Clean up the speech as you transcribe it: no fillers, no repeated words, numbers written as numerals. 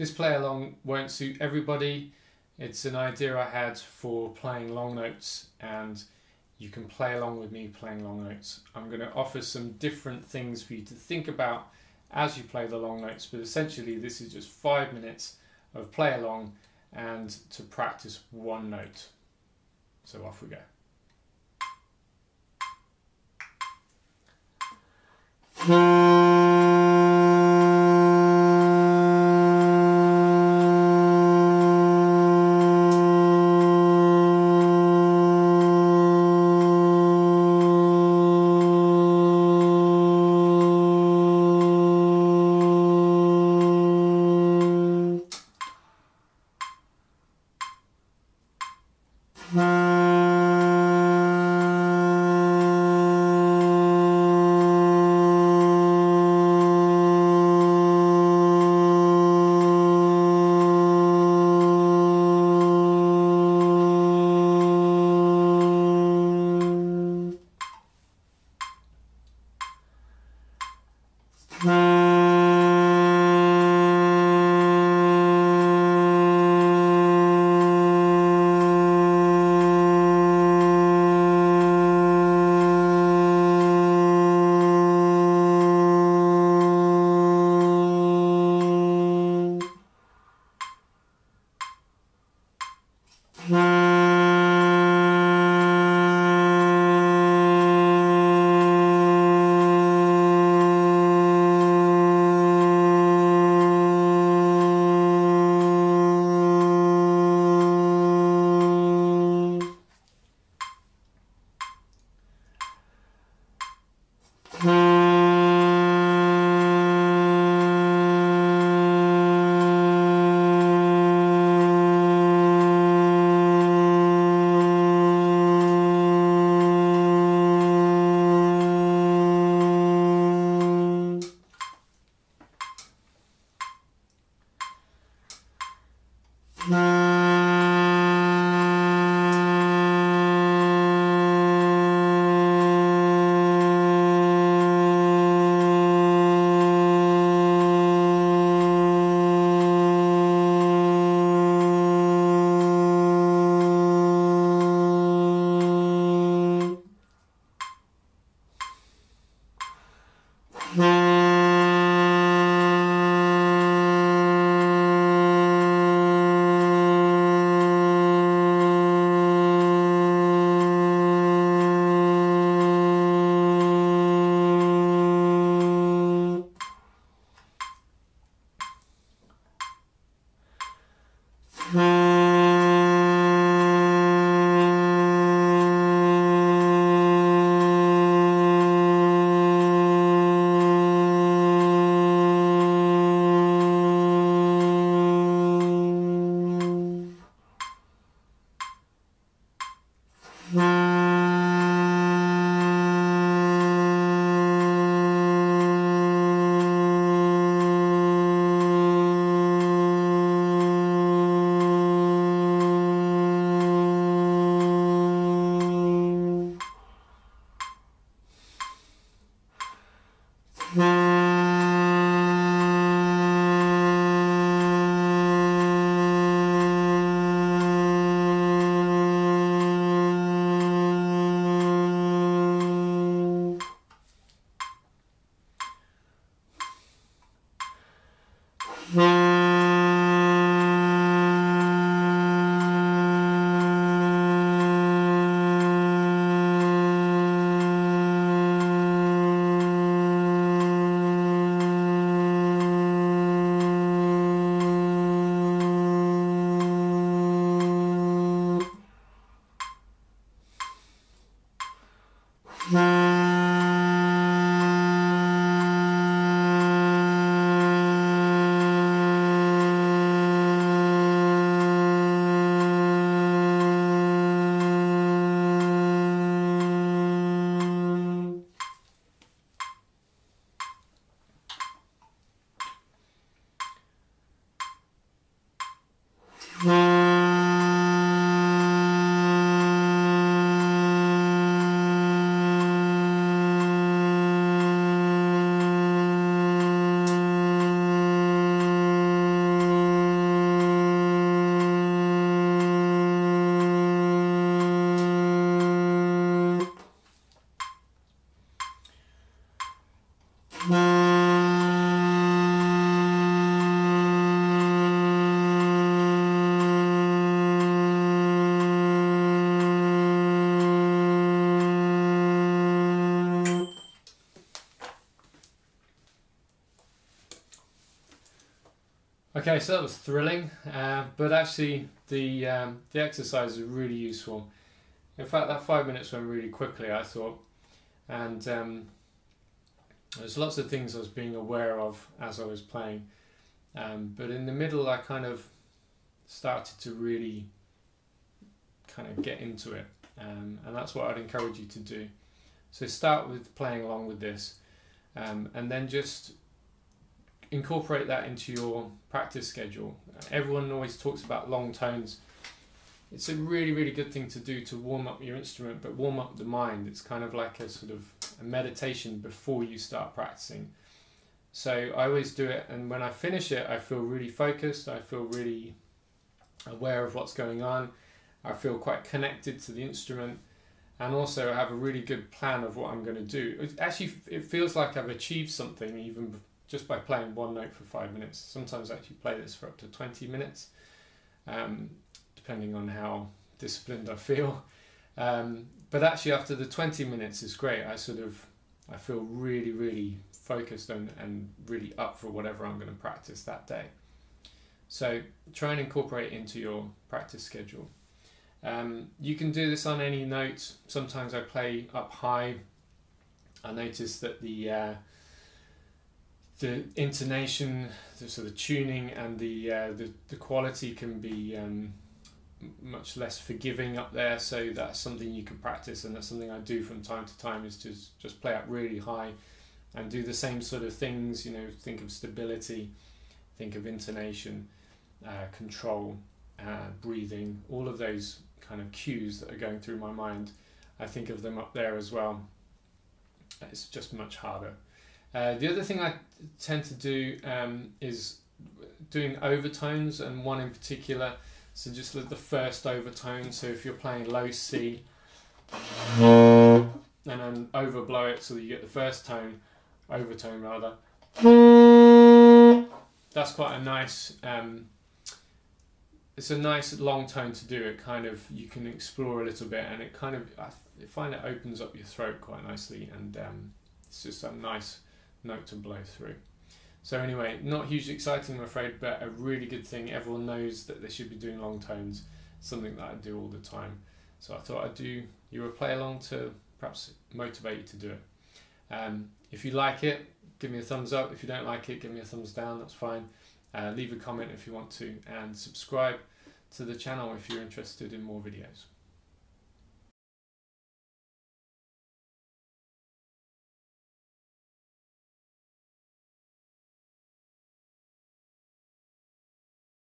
This play along won't suit everybody. It's an idea I had for playing long notes, and you can play along with me playing long notes. I'm going to offer some different things for you to think about as you play the long notes, but essentially this is just 5 minutes of play along and to practice one note. So off we go. Okay, so that was thrilling, but actually the exercise was really useful. In fact, that 5 minutes went really quickly, I thought, and there's lots of things I was being aware of as I was playing, but in the middle I kind of started to really get into it, and that's what I'd encourage you to do. So start with playing along with this, and then just incorporate that into your practice schedule. Everyone always talks about long tones. It's a really, really good thing to do to warm up your instrument, but warm up the mind. It's kind of like a sort of a meditation before you start practicing. So I always do it, and when I finish it, I feel really focused. I feel really aware of what's going on. I feel quite connected to the instrument, and also I have a really good plan of what I'm going to do. It feels like I've achieved something even before, just by playing one note for 5 minutes. Sometimes I actually play this for up to 20 minutes, depending on how disciplined I feel. But actually after the 20 minutes is great. I feel really, really focused and really up for whatever I'm going to practice that day. So try and incorporate into your practice schedule. You can do this on any note. Sometimes I play up high. I notice that the intonation, the sort of tuning, and the quality can be much less forgiving up there. So that's something you can practice, and that's something I do from time to time, is to just play up really high and do the same sort of things. You know, think of stability, think of intonation, control, breathing, all of those kind of cues that are going through my mind. I think of them up there as well. It's just much harder. The other thing I tend to do is doing overtones, and one in particular. So just the first overtone. So if you're playing low C and then overblow it so that you get the first tone, overtone rather. That's quite a nice, it's a nice long tone to do. It kind of, you can explore a little bit, and it kind of, I find it opens up your throat quite nicely, and it's just a nice note to blow through. So anyway, not hugely exciting I'm afraid, but a really good thing. Everyone knows that they should be doing long tones, something that I do all the time. So I thought I'd do you a play along to perhaps motivate you to do it. If you like it, give me a thumbs up. If you don't like it, give me a thumbs down, that's fine. Leave a comment if you want to, and subscribe to the channel if you're interested in more videos.